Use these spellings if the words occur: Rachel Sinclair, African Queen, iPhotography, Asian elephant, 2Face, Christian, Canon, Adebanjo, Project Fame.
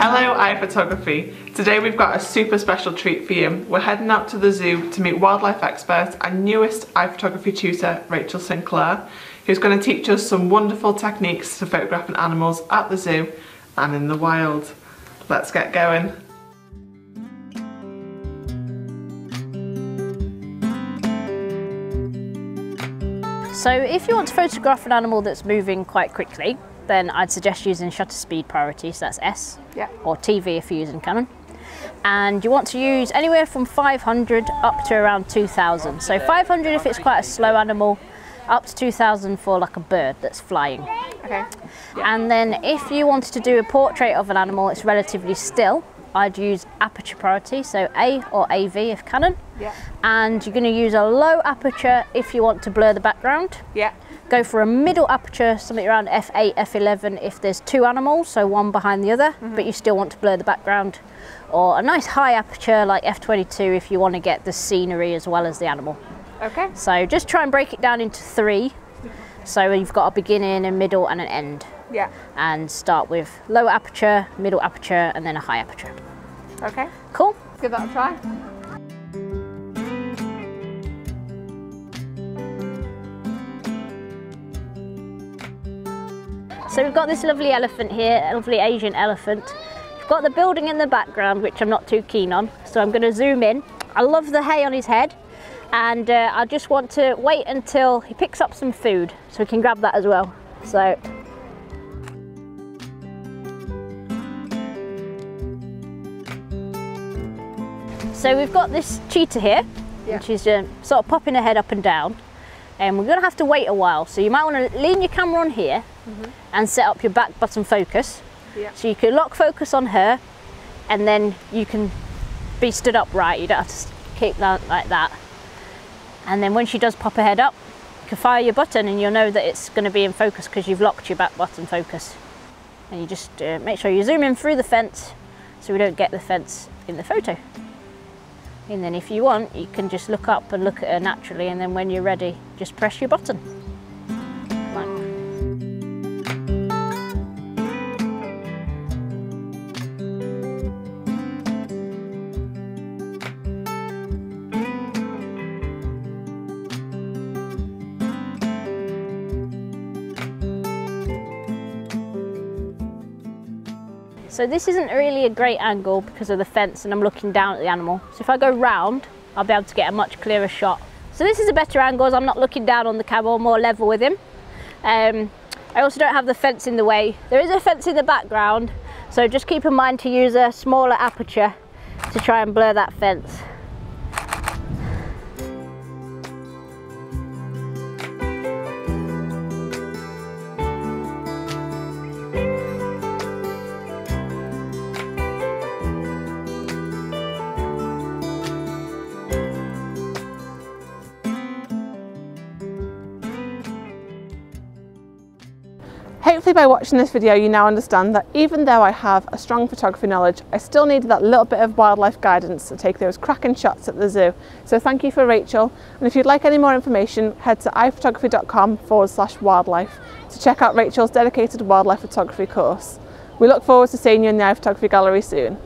Hello iPhotography. Today we've got a super special treat for you. We're heading out to the zoo to meet wildlife expert and newest iPhotography tutor, Rachel Sinclair, who's going to teach us some wonderful techniques for photographing animals at the zoo and in the wild. Let's get going. So if you want to photograph an animal that's moving quite quickly, then I'd suggest using shutter speed priority, so that's S, yeah, or TV if you're using Canon. And you want to use anywhere from 500 up to around 2000. So 500 if it's quite a slow animal, up to 2000 for like a bird that's flying. Okay. Yeah. And then if you wanted to do a portrait of an animal that's relatively still, I'd use aperture priority, so A or AV if Canon. Yeah. And you're going to use a low aperture if you want to blur the background. Yeah. Go for a middle aperture, something around f8, f11 if there's two animals, so one behind the other, but you still want to blur the background. Or a nice high aperture like f22 if you want to get the scenery as well as the animal. Okay. So just try and break it down into three. So you've got a beginning, a middle and an end. Yeah. And start with low aperture, middle aperture and then a high aperture. Okay. Cool. Let's give that a try. So we've got this lovely elephant here, lovely Asian elephant. We've got the building in the background, which I'm not too keen on, so I'm going to zoom in. I love the hay on his head, and I just want to wait until he picks up some food, so we can grab that as well. So. So we've got this cheetah here, yeah, which is sort of popping her head up and down. And we're going to have to wait a while, so you might want to lean your camera on here and set up your back button focus. Yeah. So you can lock focus on her and then you can be stood upright, you don't have to keep that like that. And then when she does pop her head up, you can fire your button and you'll know that it's going to be in focus because you've locked your back button focus. And you just make sure you zoom in through the fence so we don't get the fence in the photo. And then if you want, you can just look up and look at her naturally, and then when you're ready, just press your button. So this isn't really a great angle because of the fence and I'm looking down at the animal. So if I go round, I'll be able to get a much clearer shot. So this is a better angle as I'm not looking down on the camel, more level with him. I also don't have the fence in the way. There is a fence in the background, so just keep in mind to use a smaller aperture to try and blur that fence. Hopefully by watching this video you now understand that even though I have a strong photography knowledge, I still needed that little bit of wildlife guidance to take those cracking shots at the zoo. So thank you for Rachel, and if you'd like any more information head to iphotography.com/wildlife to check out Rachel's dedicated wildlife photography course. We look forward to seeing you in the iPhotography gallery soon.